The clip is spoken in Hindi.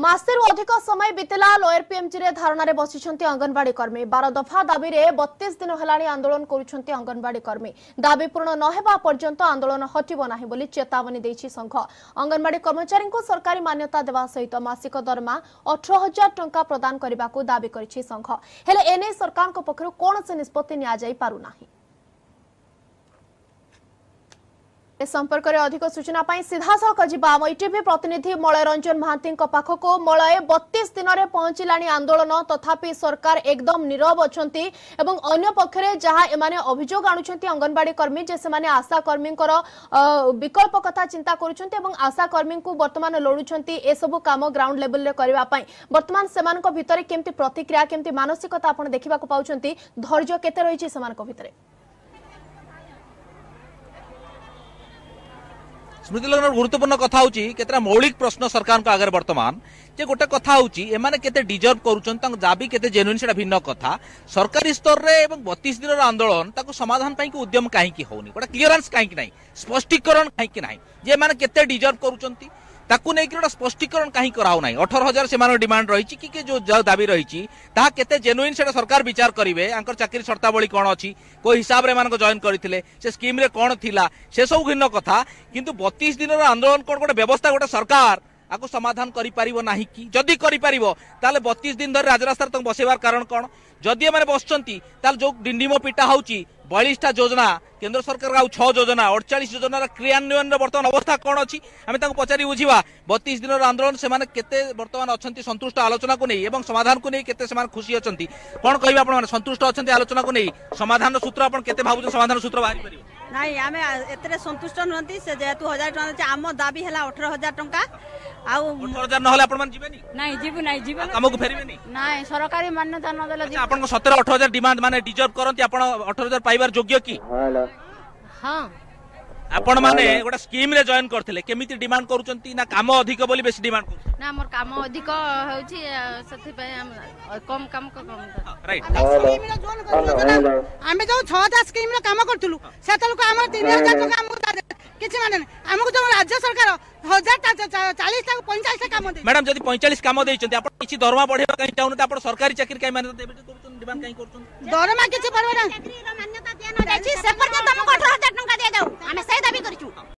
मासेर अधिक समय बीतला लोयर पीएमजी रे धारणारे बसिछन्ती अंगनवाड़ी कर्मी 12 दफा दाबी रे 32 दिन हलाणी आंदोलन करुछन्ती अंगनवाड़ी कर्मी दाबी पूर्ण न हेबा पर्यंत आंदोलन हटिबो नाही बोली चेतावनी दैछि संघ। अंगनवाड़ी कर्मचारी को सरकारी मान्यता देवा सहित मासिक दरमा 18000 टंका प्रदान करबाकू दाबी करिछि संघ। हेले एने सरकार को पखरो कोनसे निष्पत्ति न्या जाई पारु नाही। संपर्क में अधिक सूचना सीधासख जाम ईटीवी प्रतिनिधि मलय रंजन महांती पाखक। मलय 32 दिन में पहुंचलानी आंदोलन तथापि सरकार एकदम नीरव अच्छा और अन्न पक्षे जहां एमाने अभियोग आणुचंती अंगनवाड़ी कर्मी जे सेमाने आशाकर्मी विकल्प कथा चिंता करुचंती एवं आशाकर्मी को वर्तमान लोड़ुचंती ए सब काम ग्राउंड लेवल रे करबा पई। वर्तमान सेमानक भितरे केमती प्रतिक्रिया केमती मानसिकता आपण देखिबा को पाउचंती धैर्य केते रहिछि सेमानक भितरे? स्मृति लग्न गुरुत्वपूर्ण कथा होता मौलिक प्रश्न सरकार को आगे बर्तमान जे गोटे कथा होने के डिजर्व कर दाबी के जेनुइन से भिन्न कथा सरकारी स्तर में 32 दिन आंदोलन समाधान पर उद्यम कहीं होनी गोटे क्लीयरेंस कहीं ना स्पष्टीकरण कहीं जे मैंने के डिजर्व कर स्पष्टीकरण कहीं कराऊना 18,000 से डिमांड रही कि जो दाबी रही केते जेनुइन से सरकार विचार करेंगे आंकर चाकरी शर्तावली कौन अच्छी कोई हिसाब से जॉइन करते से स्कीम रे कौन थिला से सब भिन्न कथा किंतु 32 दिन आंदोलन कौन गोटे व्यवस्था गोटे सरकार आपको समाधान करी पारिबो नाही कि जदि करी पारिबो ताले 32 दिन धरि राजरास्तार तक बसेबार कारण कौन जदि माने बसचंती ताले जो डिंडीमो पिटा होउची 42टा योजना केंद्र सरकार का 6 योजना 48 योजना क्रियान्वयन वर्तमान अवस्था कौन अच्छी आम पचारि बुझा 32 दिन आंदोलन से केते वर्तमान अच्छा संतुष्ट आलोचना को नहीं और समाधान को नहीं केते से खुशी अच्छा कौन कह संतुष्ट अच्छा आलोचना को नहीं समाधान सूत्र आप भाव समाधान सूत्र बाहरी पार नहीं आम एतरे संतुष्ट नुहति से जेहेतु 1000 टंका आम दाबी है 18000 टंका मैडम जदि 45 काम देइचंती आपण किछि दरमा बढ़ेबा काई चाहनु त आपण सरकारी चाकरी काई मान्यता देबे करतुन डिमांड काई करतुन दरमा किछि परवा ना चाकरी रो मान्यता दिया न जाछि से पर्यंत हमको 18000 टका दे जाऊ हमें सही दाबी करिछु।